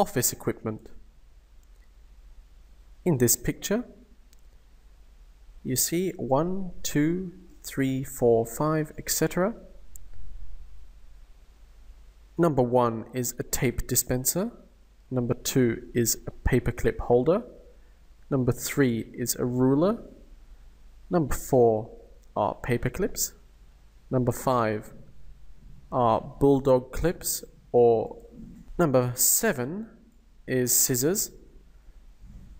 office equipment. In this picture, you see 1, 2, 3, 4, 5, etc. Number 1 is a tape dispenser. Number 2 is a paperclip holder. Number 3 is a ruler. Number 4 are paperclips. Number 5 are bulldog clips, or number 7 is scissors.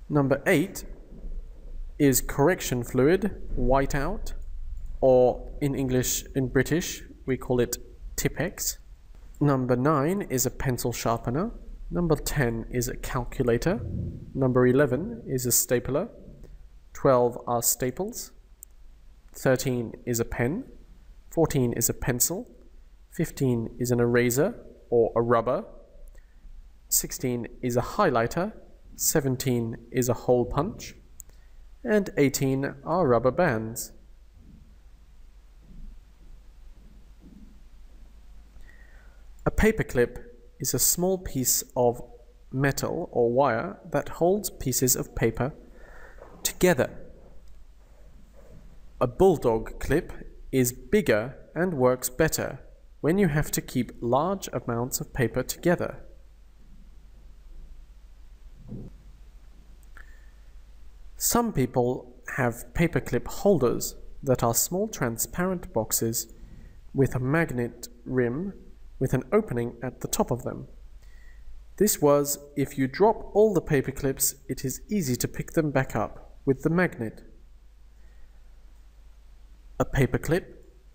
Number 8 is correction fluid, whiteout, or in English, in British, we call it Tippex. Number 9 is a pencil sharpener. Number 10 is a calculator. Number 11 is a stapler. 12 are staples. 13 is a pen. 14 is a pencil. 15 is an eraser or a rubber. 16 is a highlighter. 17 is a hole punch. And 18 are rubber bands. A paperclip is a small piece of metal or wire that holds pieces of paper together. A bulldog clip is bigger and works better when you have to keep large amounts of paper together. Some people have paperclip holders that are small transparent boxes with a magnet rim with an opening at the top of them. This was, if you drop all the paperclips, it is easy to pick them back up with the magnet. A paperclip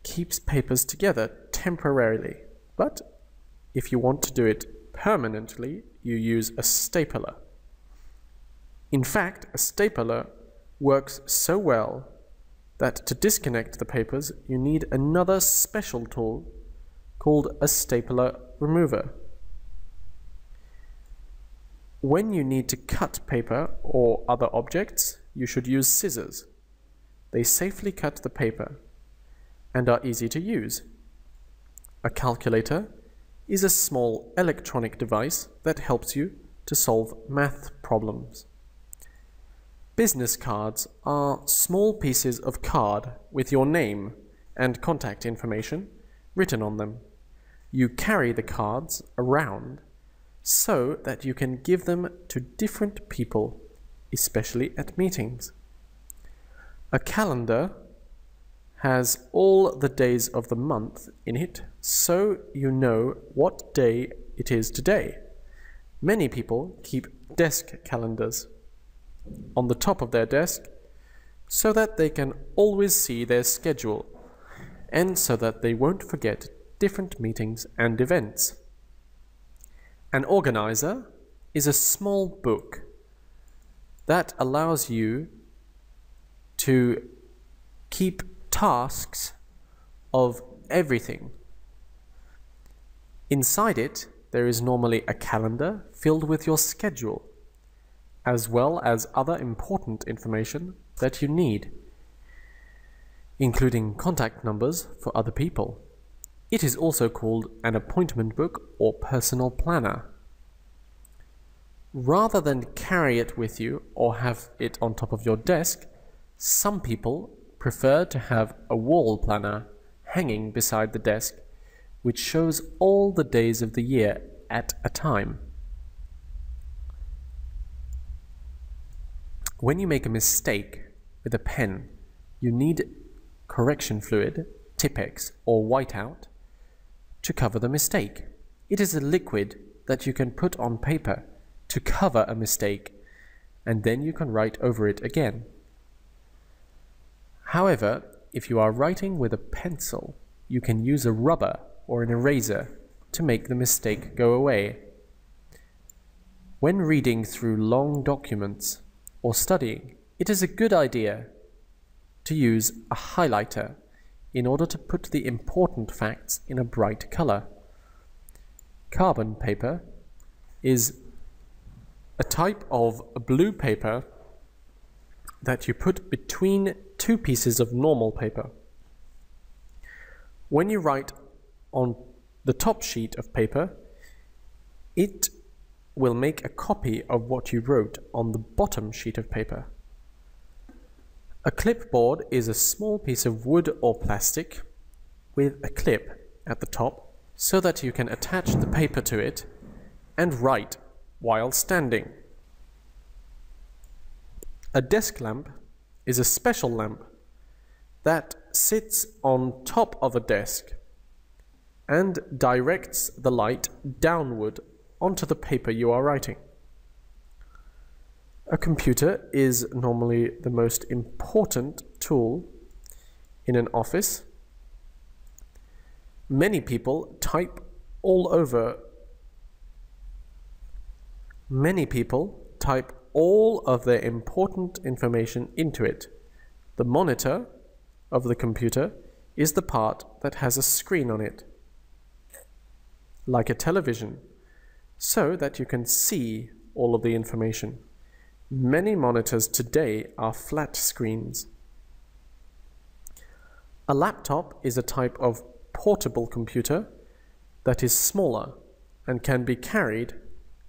keeps papers together temporarily, but if you want to do it permanently, you use a stapler. In fact, a stapler works so well that to disconnect the papers, you need another special tool called a stapler remover. When you need to cut paper or other objects, you should use scissors. They safely cut the paper and are easy to use. A calculator is a small electronic device that helps you to solve math problems. Business cards are small pieces of card with your name and contact information written on them. You carry the cards around so that you can give them to different people, especially at meetings. A calendar has all the days of the month in it, so you know what day it is today. Many people keep desk calendars on the top of their desk so that they can always see their schedule and so that they won't forget different meetings and events. An organizer is a small book that allows you to keep tasks of everything. Inside it, there is normally a calendar filled with your schedule, as well as other important information that you need, including contact numbers for other people. It is also called an appointment book or personal planner. Rather than carry it with you or have it on top of your desk, some people prefer to have a wall planner hanging beside the desk, which shows all the days of the year at a time. When you make a mistake with a pen, you need correction fluid, Tippex or whiteout, to cover the mistake. It is a liquid that you can put on paper to cover a mistake, and then you can write over it again. However, if you are writing with a pencil, you can use a rubber or an eraser to make the mistake go away. When reading through long documents or studying, it is a good idea to use a highlighter in order to put the important facts in a bright color. Carbon paper is a type of blue paper that you put between two pieces of normal paper. When you write on the top sheet of paper, it will make a copy of what you wrote on the bottom sheet of paper. A clipboard is a small piece of wood or plastic with a clip at the top so that you can attach the paper to it and write while standing. A desk lamp is a special lamp that sits on top of a desk and directs the light downward onto the paper you are writing. A computer is normally the most important tool in an office. Many people type all over. Many people type all of their important information into it. The monitor of the computer is the part that has a screen on it, like a television, so that you can see all of the information. Many monitors today are flat screens. A laptop is a type of portable computer that is smaller and can be carried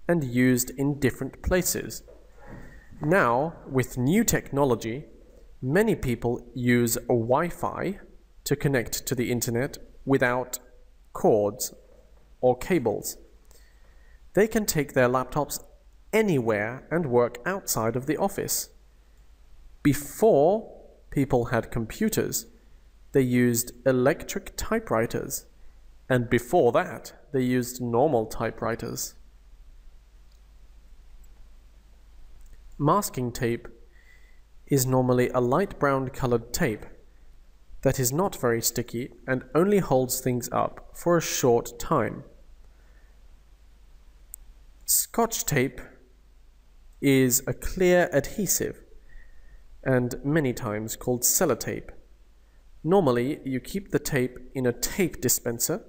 and used in different places. Now, with new technology, many people use Wi-Fi to connect to the internet without cords or cables. They can take their laptops anywhere and work outside of the office. Before people had computers, they used electric typewriters, and before that, they used normal typewriters. Masking tape is normally a light brown colored tape that is not very sticky and only holds things up for a short time. Scotch tape is a clear adhesive and many times called sellotape. Normally, you keep the tape in a tape dispenser,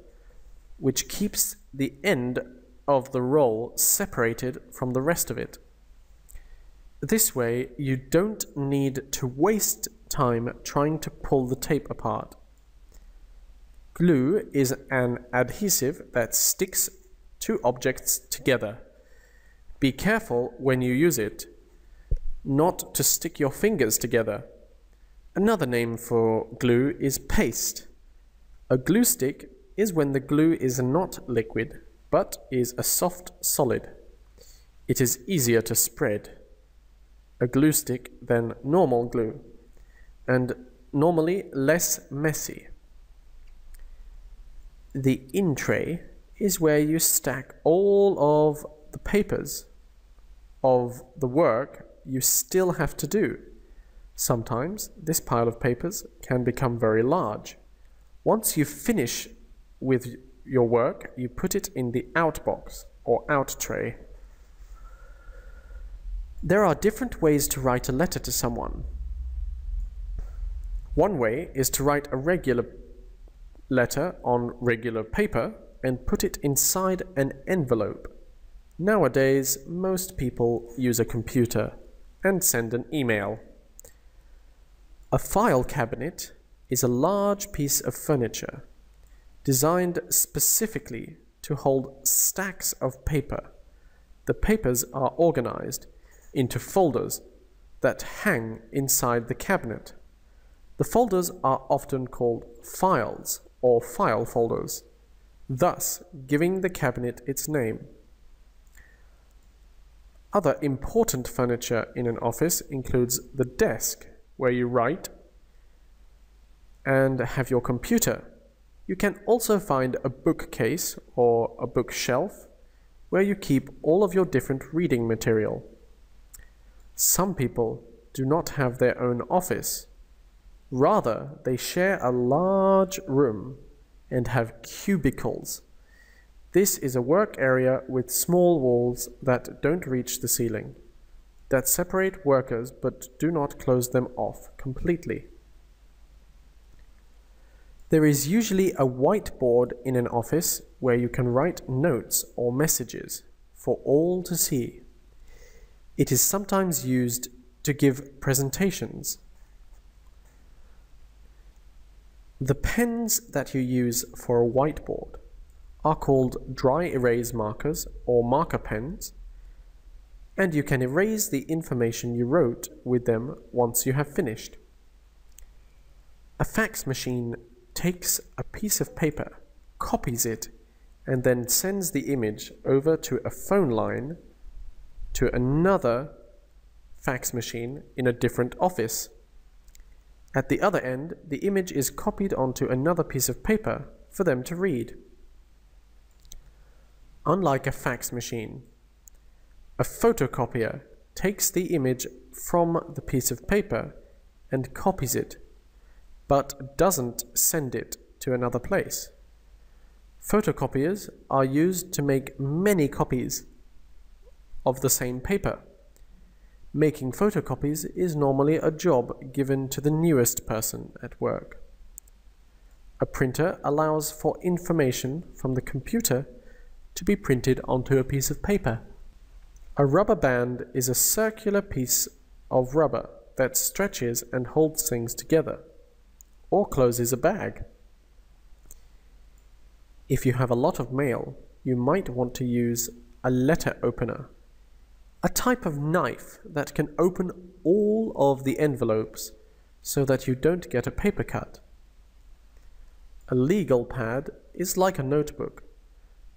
which keeps the end of the roll separated from the rest of it. This way, you don't need to waste time trying to pull the tape apart. Glue is an adhesive that sticks two objects together. Be careful when you use it not to stick your fingers together. Another name for glue is paste. A glue stick is when the glue is not liquid but is a soft solid. It is easier to spread a glue stick than normal glue, and normally less messy. The in tray is where you stack all of the papers of the work you still have to do. Sometimes this pile of papers can become very large. Once you finish with your work, you put it in the out box or out tray. There are different ways to write a letter to someone. One way is to write a regular letter on regular paper and put it inside an envelope. Nowadays, most people use a computer and send an email. A file cabinet is a large piece of furniture designed specifically to hold stacks of paper. The papers are organized into folders that hang inside the cabinet. The folders are often called files or file folders, thus giving the cabinet its name. Other important furniture in an office includes the desk, where you write and have your computer. You can also find a bookcase or a bookshelf where you keep all of your different reading material. Some people do not have their own office. Rather, they share a large room and have cubicles. This is a work area with small walls that don't reach the ceiling, that separate workers but do not close them off completely. There is usually a whiteboard in an office where you can write notes or messages for all to see. It is sometimes used to give presentations. The pens that you use for a whiteboard are called dry erase markers or marker pens and you can erase the information you wrote with them once you have finished. A fax machine takes a piece of paper, copies it, and then sends the image over to a phone line to another fax machine in a different office. At the other end, the image is copied onto another piece of paper for them to read. Unlike a fax machine, a photocopier takes the image from the piece of paper and copies it, but doesn't send it to another place. Photocopiers are used to make many copies of the same paper. Making photocopies is normally a job given to the newest person at work. A printer allows for information from the computer to be printed onto a piece of paper. A rubber band is a circular piece of rubber that stretches and holds things together, or closes a bag. If you have a lot of mail, you might want to use a letter opener, a type of knife that can open all of the envelopes so that you don't get a paper cut. A legal pad is like a notebook,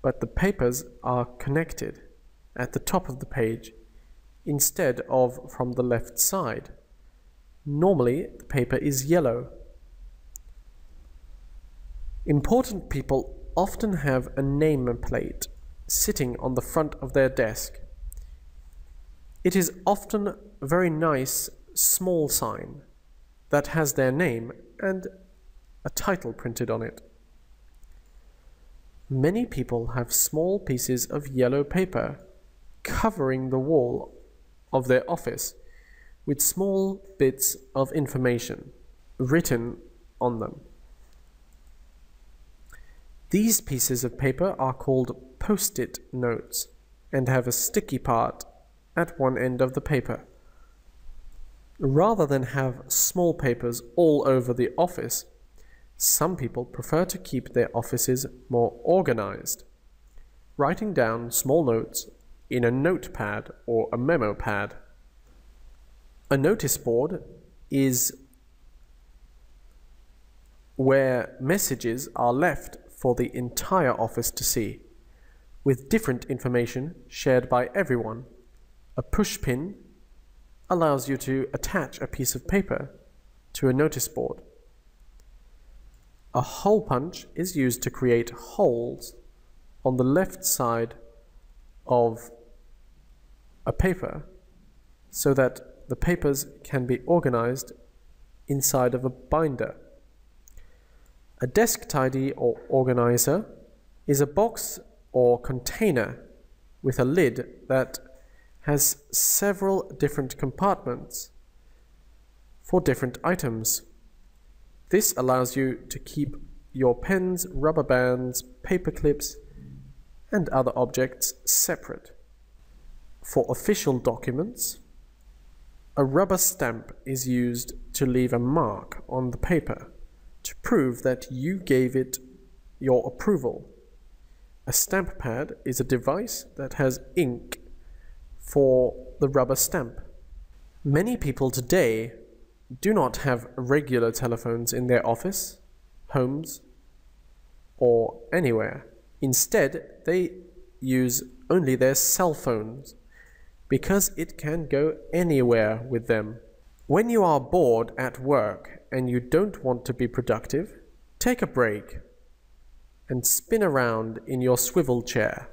but the papers are connected at the top of the page instead of from the left side. Normally, the paper is yellow. Important people often have a nameplate sitting on the front of their desk. It is often a very nice small sign that has their name and a title printed on it. Many people have small pieces of yellow paper covering the wall of their office with small bits of information written on them. These pieces of paper are called post-it notes and have a sticky part at one end of the paper. Rather than have small papers all over the office, some people prefer to keep their offices more organized, writing down small notes in a notepad or a memo pad. A notice board is where messages are left for the entire office to see, with different information shared by everyone. A pushpin allows you to attach a piece of paper to a notice board. A hole punch is used to create holes on the left side of a paper so that the papers can be organized inside of a binder. A desk tidy or organizer is a box or container with a lid that has several different compartments for different items. This allows you to keep your pens, rubber bands, paper clips, and other objects separate. For official documents, a rubber stamp is used to leave a mark on the paper to prove that you gave it your approval. A stamp pad is a device that has ink for the rubber stamp. Many people today do not have regular telephones in their office, homes, or anywhere. Instead, they use only their cell phones because it can go anywhere with them. When you are bored at work and you don't want to be productive, take a break and spin around in your swivel chair.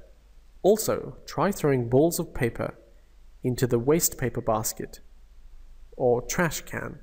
Also, try throwing balls of paper into the waste paper basket or trash can.